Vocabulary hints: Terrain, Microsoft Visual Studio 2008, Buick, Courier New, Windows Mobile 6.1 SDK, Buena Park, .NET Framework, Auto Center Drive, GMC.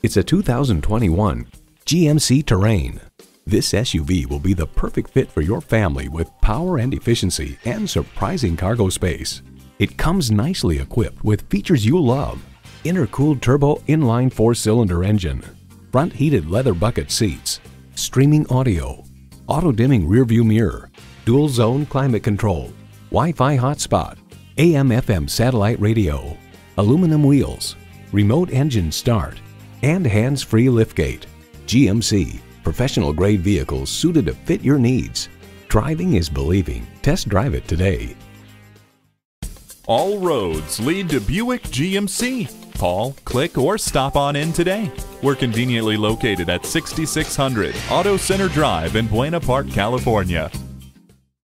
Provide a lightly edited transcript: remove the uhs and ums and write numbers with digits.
It's a 2021 GMC Terrain. This SUV will be the perfect fit for your family with power and efficiency and surprising cargo space. It comes nicely equipped with features you love: intercooled turbo inline 4-cylinder engine, front heated leather bucket seats, streaming audio, auto-dimming rearview mirror, dual zone climate control, Wi-Fi hotspot, AM/FM satellite radio, aluminum wheels, remote engine start, and hands-free liftgate. GMC, professional-grade vehicles suited to fit your needs. Driving is believing. Test drive it today. All roads lead to Buick GMC. Call, click, or stop on in today. We're conveniently located at 6600 Auto Center Drive in Buena Park, California.